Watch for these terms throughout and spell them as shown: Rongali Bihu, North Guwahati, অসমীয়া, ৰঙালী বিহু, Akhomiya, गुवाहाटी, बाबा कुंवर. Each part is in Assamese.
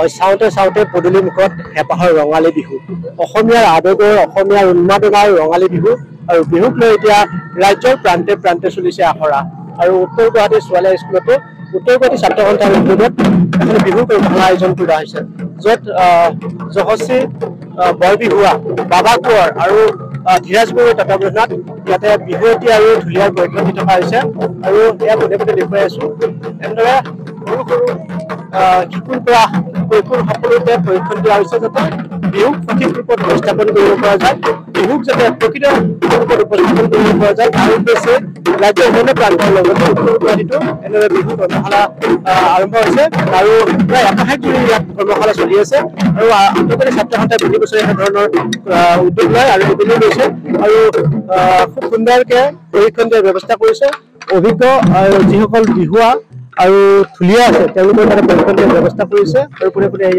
और साउते साउते पदुली मुखत एपहर रंगाली बिहु आवेगर उन्मादनार रंगाली बिहु और बिहुक लिया राज्य प्रांते प्रांते चलिसे आखरा और उत्तर गुवाहाटी सोवालिया स्कूलों उत्तर गुवाहाटी छात्र सन्थार उद्योगत बिहुक आयोजन करा जो जहस्सी बरबिहुआ बाबा कुंवर और धीराज बड़े तत्वावधान इतने बिहुवती और धुलियार परिलक्षित और इतने देखा शिकुलपरा कौशल सकते प्रशिक्षण दिया बिहुक सठिक रूप उपस्थापन जाए बिहुक जो प्रकृत रूप उपस्थापन जाए उद्देश्य राज्य अन्य प्रांतर गुवाहाटी बिहु कर्मशाला आरम्भ से और प्राय एसप्ताह धरी कर्मशाला चलि आसे और आंतर्गत छात्र सन्थाय प्रति बचरे उद्योग लय और उद्योग लीजिए और खूब सुंदरके प्रशिक्षण दिया व्यवस्था करिसे अभिज्ञ जिसकल बिहुआ और थुलिया से प्रशिक्षण दिया व्यवस्था करिसे और पुणे पुणे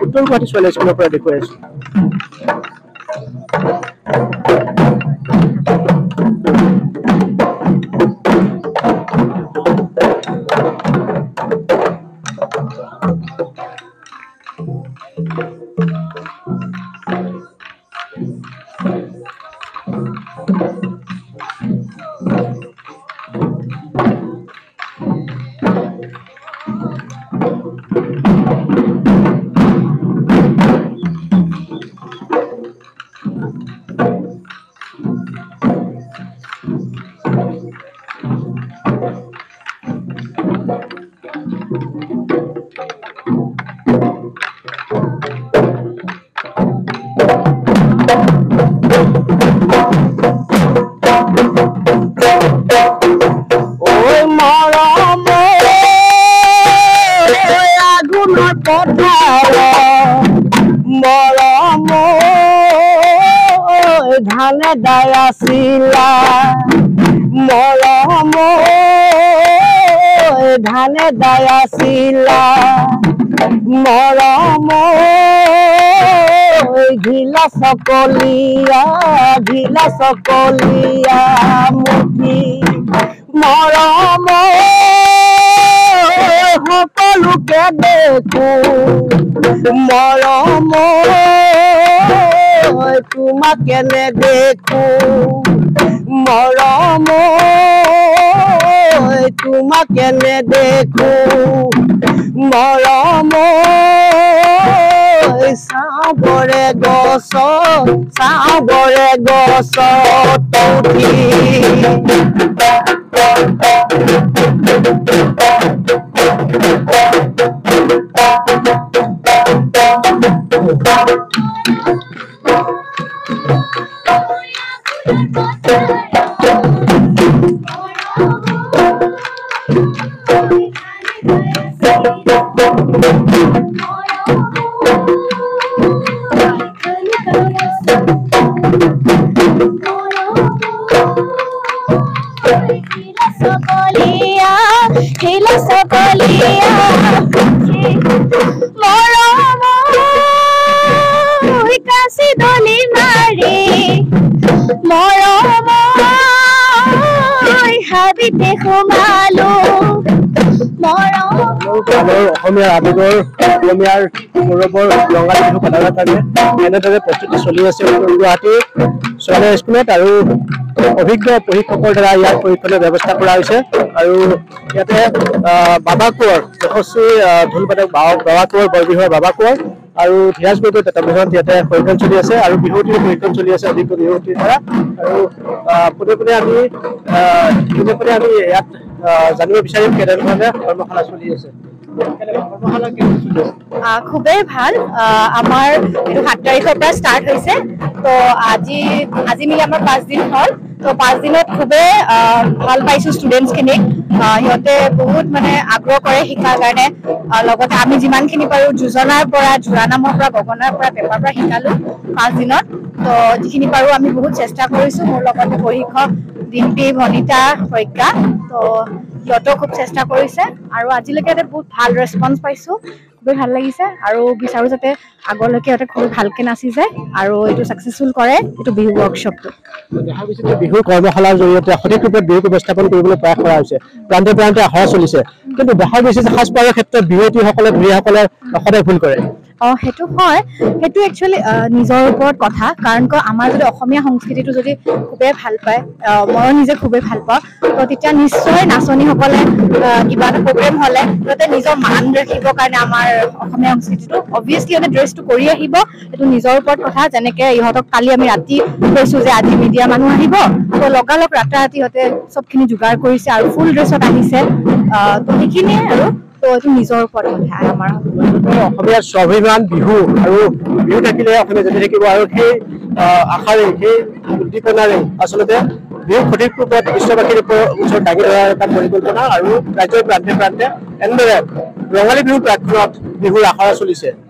उत्तर गुवाहाटी सोवालिया स्कूलों पर देखुवाइछो। ধানে দায়াছিলা মরম ধানে দায়াছিলা মরম ঘিলা সকলিয়া মুঠি মরম সকলোকে দেখো মরম তোমাকে দেখো মরম তোমাকে দেখো মরম সাবরে গছ তৌঠি आवेगर गौरवर रंगाली बिहु पालन कारण प्रस्तुति चलि आसे उत्तर गुवाहाटी सोवालिया स्कूल और अभिज्ञ प्रशिक्षक द्वारा इन प्रशिक्षण व्यवस्था कर बाबा कुंवर यशस्वी ढोल पटक बाबा कुंवर बरबिहुआ बाबा कुंवर और धीराज बड़े तत्वावधान इतने प्रशिक्षण चलि आसे और बिहुवती प्रशिक्षण चलि आसे अभिज्ञ बिहुवती द्वारा और पुने पुने आमी जानिब विचारिम केनेधरणे कर्मशाला चलि आसे খুবই ভাল আমার এই 7 তাৰিখৰ পৰা স্টাৰ্ট হৈছে তো আজি মিলি আমাৰ 5 দিন হল তো 5 দিনত খুবই ভাল পাইছো স্টুডেন্টস খিনি ইহতে বহুত মানে আগ্ৰহ কৰে শিকাৰ কাৰণে লগতে আমি যিমান খিনি পাৰো যোজনাৰ পৰা জোৰানামৰ পৰা গগনাৰ পৰা পেপাৰ পৰা শিকালো 5 দিনত তো যিখিনি পাৰো আমি বহুত চেষ্টা কৰিছো মোৰ লগতে পৰীক্ষক দিনপি ভনিতা পৰীক্ষা তো যত খুব চেষ্টা কৰিছে আৰু আজিলৈকে বহুত ভাল ৰেসপন্স পাইছো गई ভাল লাগিছে আর বিচারো যাতে আগলৈকে এটা খুব ভালকে নাচি যায় আর এটো সাকসেসফুল করে এটো বিহু ওয়ার্কশপটো দেখা গৈছে যে বিহু কৰ্মশালাৰ জৰিয়তে সঠিক ৰূপে বিহু ব্যৱস্থাপন কৰিবলৈ প্ৰয়াস কৰা হৈছে প্ৰান্তে প্ৰান্তে আহা চলিছে কিন্তু দেখা গৈছে যে খাস পাৰৰ ক্ষেত্ৰত বিহুতি সকলে বিহুসকলে সদায় ভুল কৰে অ হেতু হয় হেতু একচুয়ালি নিজৰ ওপৰত কথা কাৰণ ক আমাৰ যদি অসমীয়া সংস্কৃতিটো যদি খুবে ভাল পায় মই নিজে খুবে ভাল পাওঁ তো তেতিয়া নিশ্চয় নাচনী সকলে কিবা এটা প্ৰগ্ৰাম হলে তে নিজৰ মান ৰাখিব কাৰণে আমাৰ অসমীয়া সংস্কৃতিটো অবভিয়াসলি এনে ড্ৰেছটো কৰি আহিব এটো নিজৰ ওপৰত কথা জনেকে ইহতক কালি আমি ৰাতি কৈছো যে আজি মিডিয়া মানুহ আহিব তো লগালক ৰাতি হতে সবখিনি জুগাৰ কৰিছে আৰু ফুল ড্ৰেছত আহিছে তো দেখিনে আৰু तो निजर पर कथा आमार अखमिया स्वाभिमान बिहु आरो बिहु থাকিলে আপুনি যদি থাকিব আৰু সেই আখাৰে সেই উদ্দীপনাৰে আসলতে বিহু সঠিক ৰূপত বিশ্ববাসীৰ ওচৰত দাঙি ধৰাৰ এটা পৰিকল্পনা আৰু ৰাজ্যৰ প্ৰান্তে প্ৰান্তে এনেদৰে ৰঙালী বিহু প্ৰাক্ষণত বিহুৰ আখৰা চলিছে।